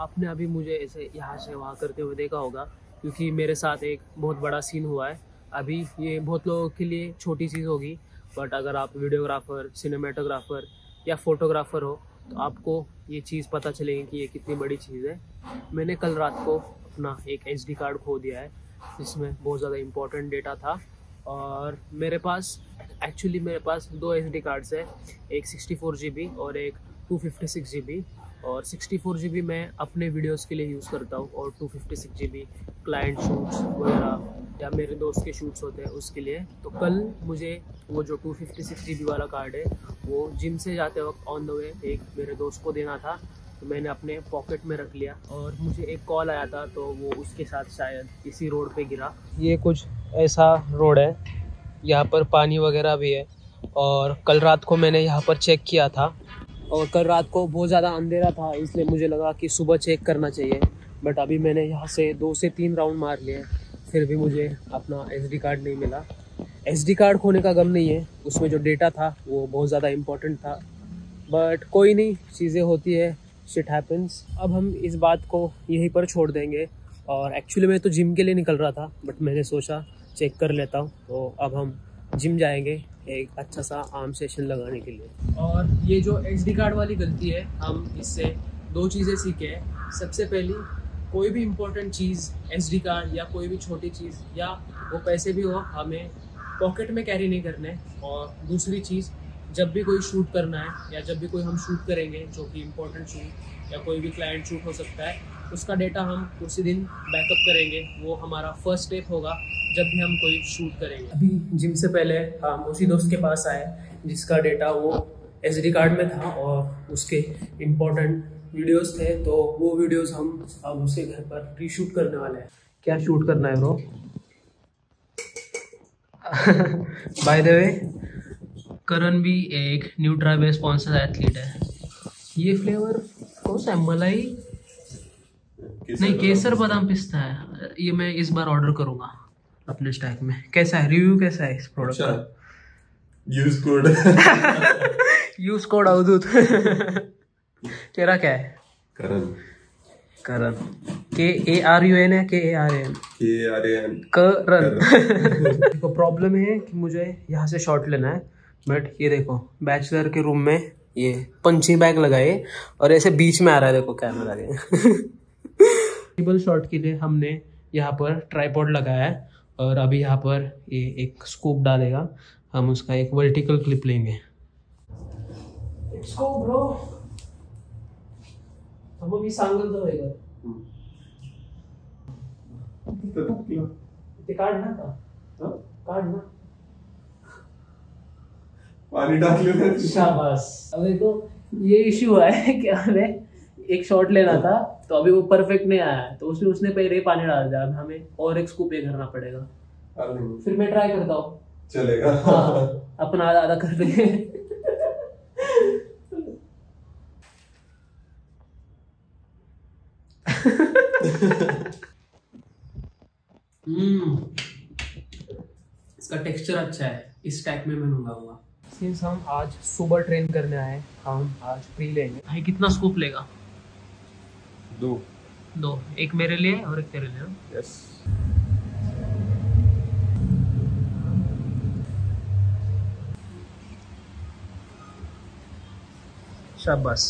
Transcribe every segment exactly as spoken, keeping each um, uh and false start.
आपने अभी मुझे ऐसे यहाँ से वहाँ करते हुए देखा होगा, क्योंकि मेरे साथ एक बहुत बड़ा सीन हुआ है। अभी ये बहुत लोगों के लिए छोटी चीज़ होगी, बट अगर आप वीडियोग्राफर, सिनेमेटोग्राफर या फोटोग्राफर हो तो आपको ये चीज़ पता चलेगी कि ये कितनी बड़ी चीज़ है। मैंने कल रात को अपना एक एसडी कार्ड खो दिया है, जिसमें बहुत ज़्यादा इम्पोर्टेंट डेटा था। और मेरे पास एक्चुअली मेरे पास दो एसडी कार्ड्स हैं, एक सिक्सटी फोर जी बी और एक two fifty six G B. और सिक्सटी फोर जी बी मैं अपने वीडियोस के लिए यूज़ करता हूँ, और two fifty six G B client shoots वगैरह या मेरे दोस्त के शूट्स होते हैं उसके लिए। तो कल मुझे वो जो two fifty six G B वाला कार्ड है वो जिम से जाते वक्त ऑन द वे एक मेरे दोस्त को देना था, तो मैंने अपने पॉकेट में रख लिया। और मुझे एक कॉल आया था तो वो उसके साथ शायद इसी रोड पे गिरा। ये कुछ ऐसा रोड है, यहाँ पर पानी वगैरह भी है। और कल रात को मैंने यहाँ पर चेक किया था, और कल रात को बहुत ज़्यादा अंधेरा था, इसलिए मुझे लगा कि सुबह चेक करना चाहिए। बट अभी मैंने यहाँ से दो से तीन राउंड मार लिए, फिर भी मुझे अपना एसडी कार्ड नहीं मिला। एसडी कार्ड खोने का गम नहीं है, उसमें जो डेटा था वो बहुत ज़्यादा इम्पोर्टेंट था। बट कोई नहीं, चीज़ें होती है, शिट हैपन्स। अब हम इस बात को यहीं पर छोड़ देंगे। और एक्चुअली मैं तो जिम के लिए निकल रहा था, बट मैंने सोचा चेक कर लेता हूँ, तो अब हम जिम जाएंगे एक अच्छा सा आर्म सेशन लगाने के लिए। और ये जो एसडी कार्ड वाली गलती है, हम इससे दो चीज़ें सीखे हैं। सबसे पहली, कोई भी इम्पोर्टेंट चीज़, एसडी कार्ड या कोई भी छोटी चीज़ या वो पैसे भी हो, हमें पॉकेट में कैरी नहीं करने। और दूसरी चीज़, जब भी कोई शूट करना है या जब भी कोई हम शूट करेंगे, जो कि इम्पोर्टेंट शूट या कोई भी क्लाइंट शूट हो सकता है, उसका डेटा हम उसी दिन बैकअप करेंगे। वो हमारा फर्स्ट स्टेप होगा जब भी हम कोई शूट करेंगे। अभी जिम से पहले हम उसी दोस्त के पास आए जिसका डेटा वो एसडी कार्ड में था, और उसके इम्पोर्टेंट वीडियोस थे। तो वो वीडियोस हम अब उसे घर पर रीशूट करने वाले हैं। क्या शूट करना है bro? By the way, Karan भी एक न्यू ट्राइवे स्पॉन्सर एथलीट है। ये फ्लेवर कौन सा है? मलाई नहीं, केसर बादाम पिस्ता है। ये मैं इस बार ऑर्डर करूँगा अपने स्टैक में। कैसा है रिव्यू, कैसा है इस प्रोडक्ट का? Use code use code Avdhoot. तेरा क्या है? करण करण के ए आर यू एन है, K A R N K R N Karan. देखो, प्रॉब्लम है कि मुझे यहाँ से शॉट लेना है, बट ये देखो बैचलर के रूम में ये पंचिंग बैग लगाए और ऐसे बीच में आ रहा है, देखो कैमरा के। शॉट के लिए हमने यहाँ पर ट्राइपॉड लगाया है, और अभी यहाँ पर ये एक स्कूप डालेगा, हम उसका एक वर्टिकल क्लिप लेंगे। स्कूप ब्रो, हम भी सांगल तो रहेगा। ते काट ना का? हां काट ना। पानी डाल लेना। शाबाश। अब देखो ये इशू हुआ है कि हमें एक शॉट लेना था, तो अभी वो परफेक्ट नहीं आया, तो उसमें उसने पहले ही पानी डाल दिया। अब हमें और एक स्कूप ये करना पड़ेगा। फिर मैं ट्राई करता हूँ, चलेगा? हाँ, अपना आधा आधा कर देंगे। हम्म इसका टेक्सचर अच्छा है, इस टाइप में मैं मंगाऊंगा। सिंस हम आज सुबह ट्रेन करने आए, हम आज फ्री लेंगे। भाई कितना स्कूप लेगा? दो दो, एक मेरे लिए और एक तेरे लिए। यस। शाबाश।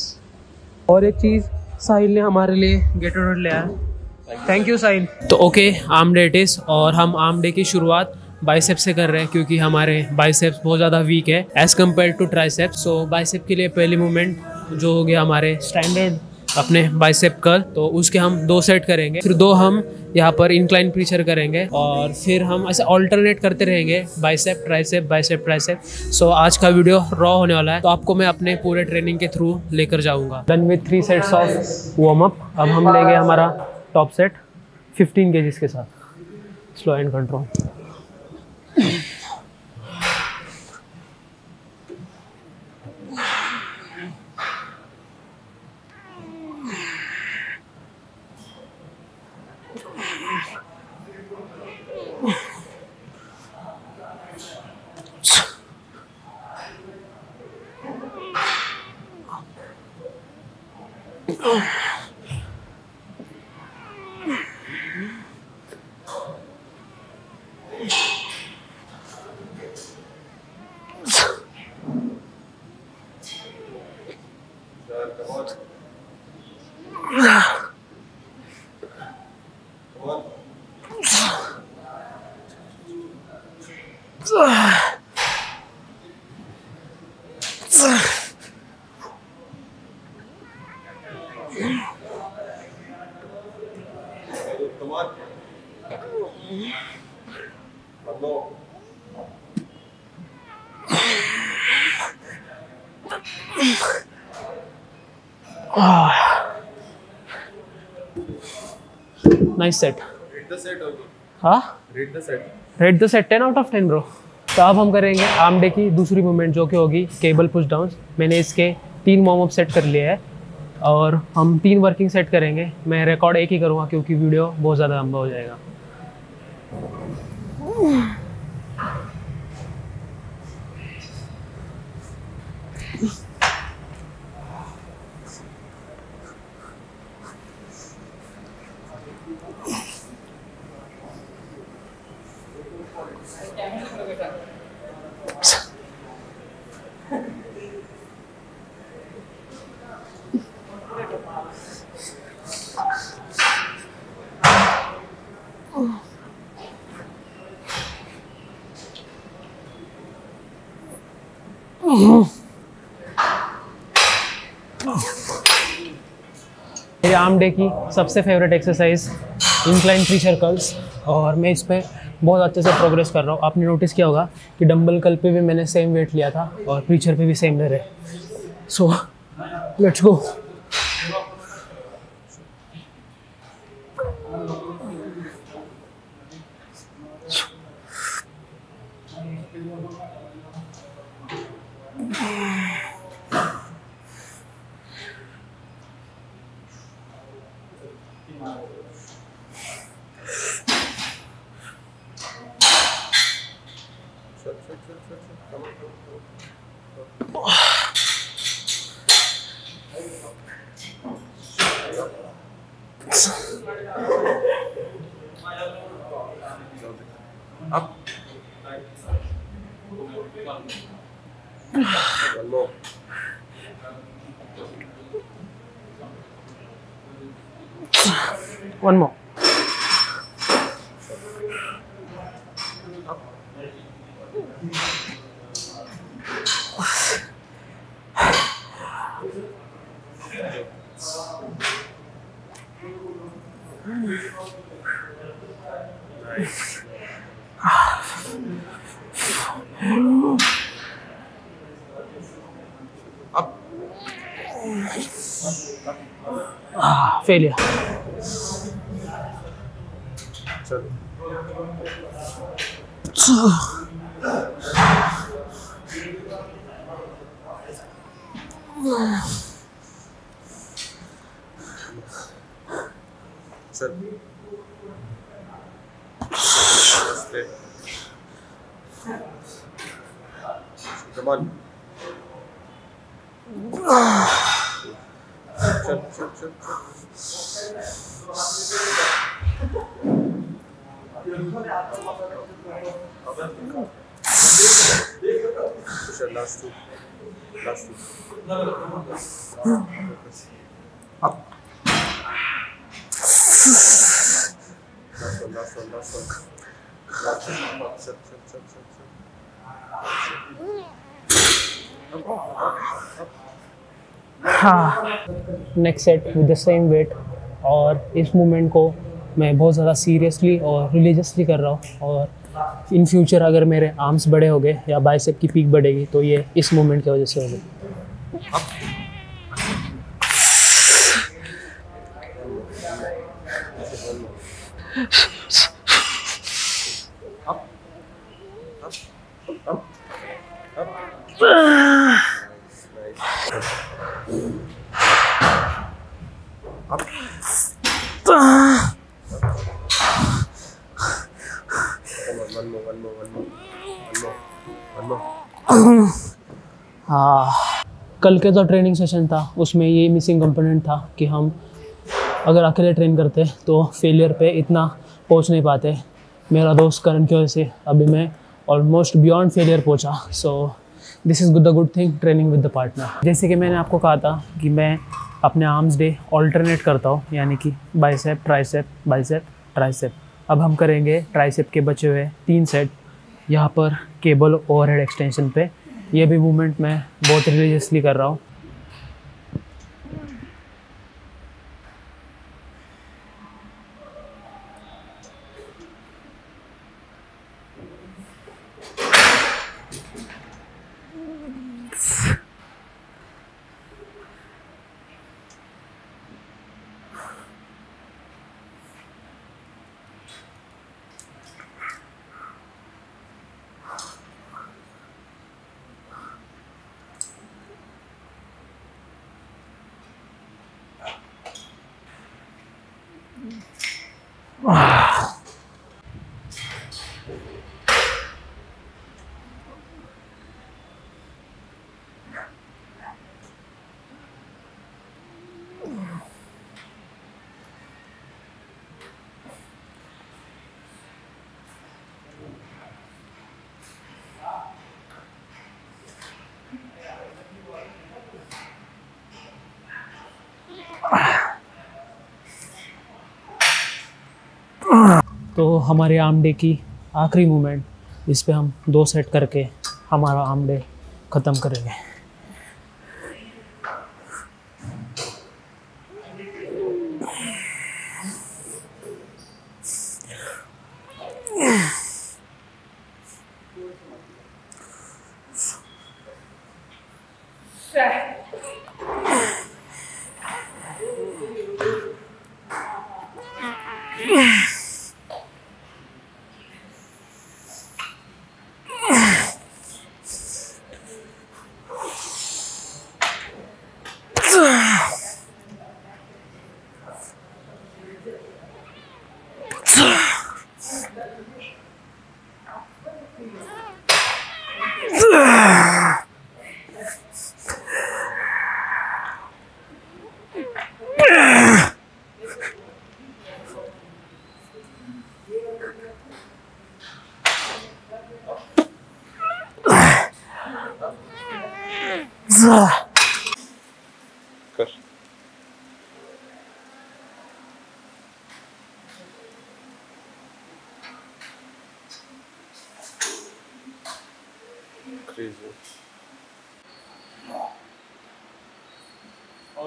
और एक चीज, साहिल ने हमारे लिए गेटोरेड ले आया। Thank you Sahil. तो okay, arm day it is, और हम आर्म डे की शुरुआत बाइसेप से कर रहे हैं, क्योंकि हमारे बाइसेप्स बहुत ज़्यादा वीक है as compared to triceps. So bicep के लिए पहली मूवमेंट जो हो गया हमारे स्टैंडर्ड अपने बाइसेप कर, तो उसके हम दो सेट करेंगे, फिर दो हम यहाँ पर इंक्लाइन प्रीचर करेंगे, और फिर हम ऐसे ऑल्टरनेट करते रहेंगे bicep tricep bicep tricep. So आज का वीडियो रॉ होने वाला है, तो आपको मैं अपने पूरे ट्रेनिंग के थ्रू लेकर जाऊँगा। Done with three sets of warm up. अब हम लेंगे हमारा टॉप सेट फिफ्टीन केजीज के साथ, slow and control. Nice set. Rate the set ten out of ten bro. तो अब हम करेंगे आर्म डे की दूसरी मूवमेंट जो कि होगी केबल पुश डाउन। मैंने इसके तीन वार्म अप सेट कर लिए हैं और हम तीन वर्किंग सेट करेंगे। मैं रिकॉर्ड एक ही करूँगा क्योंकि वीडियो बहुत ज़्यादा लंबा हो जाएगा। मेरे आर्म डे की सबसे favourite exercise incline three circles, और मैं इस पर बहुत अच्छे से प्रोग्रेस कर रहा हूँ। आपने नोटिस किया होगा कि डंबल कल पे भी मैंने सेम वेट लिया था और प्रीचर पे भी सेम ले रहे। So let's go. One more. Ah, failure. Sir. Come on. Sir, sir, sir. Sir, last two. Last two. Up. Last one, last one, last one. Last one, set, set, set, set, set. हाँ, next set with the same weight. और इस movement को मैं बहुत ज़्यादा seriously और religiously कर रहा हूँ, और इन फ्यूचर अगर मेरे आर्म्स बड़े हो गए या बाइसेप की पीक बढ़ेगी तो ये इस मूवमेंट की वजह से होगी। हाँ, कल के जो ट्रेनिंग सेशन था उसमें ये मिसिंग कंपोनेंट था कि हम अगर अकेले ट्रेन करते तो फेलियर पे इतना पहुंच नहीं पाते। मेरा दोस्त करण की वजह से अभी मैं ऑलमोस्ट बियॉन्ड फेलियर पहुंचा। So this is the good thing training with the partner. जैसे कि मैंने आपको कहा था कि मैं अपने आर्म्स डे ऑल्टरनेट करता हूँ, यानी कि बाइसेप ट्राइसेप बाइसेप ट्राइसेप। अब हम करेंगे ट्राइसेप के बचे हुए तीन सेट यहाँ पर केबल ओवरहेड एक्सटेंशन पे। ये भी मूवमेंट मैं बहुत रिलीजियसली कर रहा हूँ। तो हमारे आर्म डे की आखिरी मूवमेंट, इस पे हम दो सेट करके हमारा आर्म डे ख़त्म करेंगे।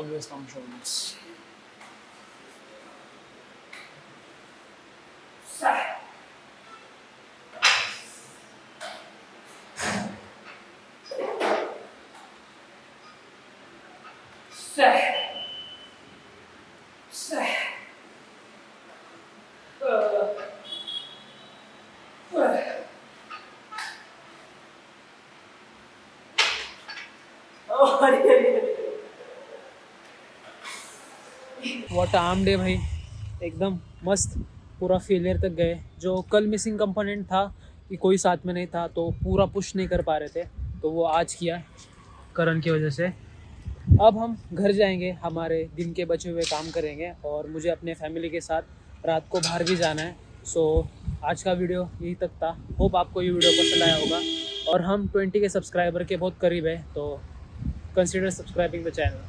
Always come shoulders. What arm day भाई, एकदम मस्त। पूरा फेलियर तक गए। जो कल मिसिंग कंपोनेंट था कि कोई साथ में नहीं था तो पूरा पुश नहीं कर पा रहे थे, तो वो आज किया करण की वजह से। अब हम घर जाएंगे, हमारे दिन के बचे हुए काम करेंगे और मुझे अपने फैमिली के साथ रात को बाहर भी जाना है। सो आज का वीडियो यही तक था। होप आपको ये वीडियो पसंद आया होगा और हम ट्वेंटी के सब्सक्राइबर के बहुत करीब है, तो कंसिडर सब्सक्राइबिंग द चैनल।